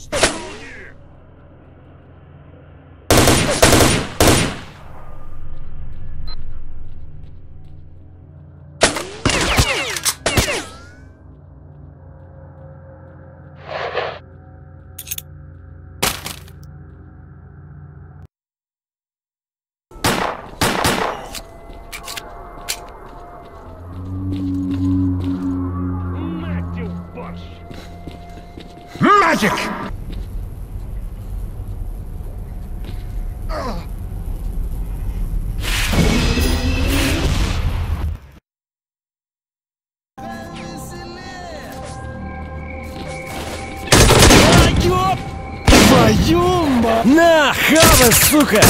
Matthew Bush. Magic! На, хавай, сука!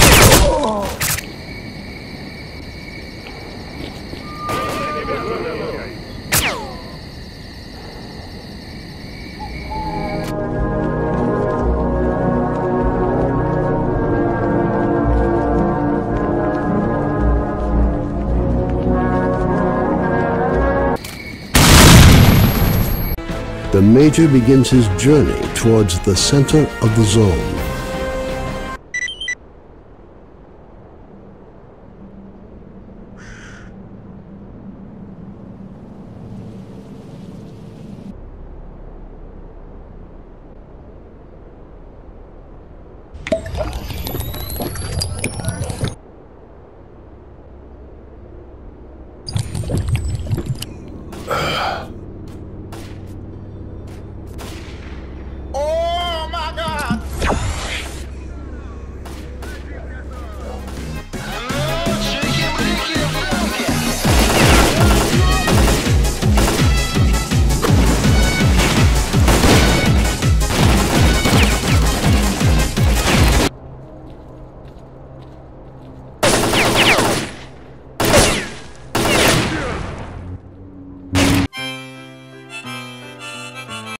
The Major begins his journey towards the center of the zone.